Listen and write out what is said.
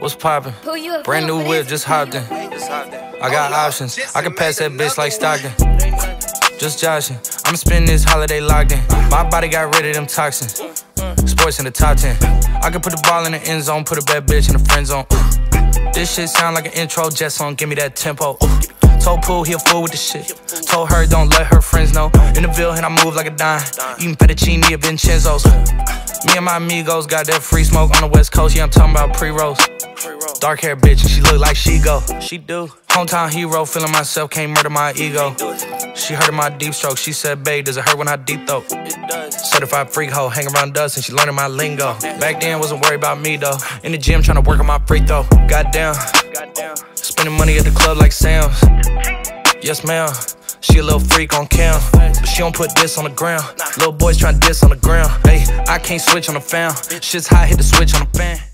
What's poppin'? Brand new whip, just hopped in. I got options, I can pass that bitch like Stockton. Just joshin', I'ma spend this holiday locked in. My body got rid of them toxins. Sports in the top 10. I can put the ball in the end zone, put a bad bitch in the friend zone. This shit sound like an intro jet song, give me that tempo. Told Pooh he a fool with the shit. Told her don't let her friends know. In the Ville and I move like a dime. Eating fettuccine at Vincenzo's. Me and my amigos got that free smoke on the West Coast. Yeah, I'm talking about pre-rolls. Dark hair bitch, and she look like she go. She do. Hometown hero, feeling myself, can't murder my ego. She heard of my deep stroke, she said, babe, does it hurt when I deep throat? Certified freak hoe, hang around us and she learning my lingo. Back then, wasn't worried about me though. In the gym, trying to work on my free throw. Goddamn. Spending money at the club like Sam's. Yes, ma'am. She a little freak on cam, but she don't put this on the ground. Little boys tryna diss on the ground. Hey, I can't switch on the fan. Shit's hot, hit the switch on the fan.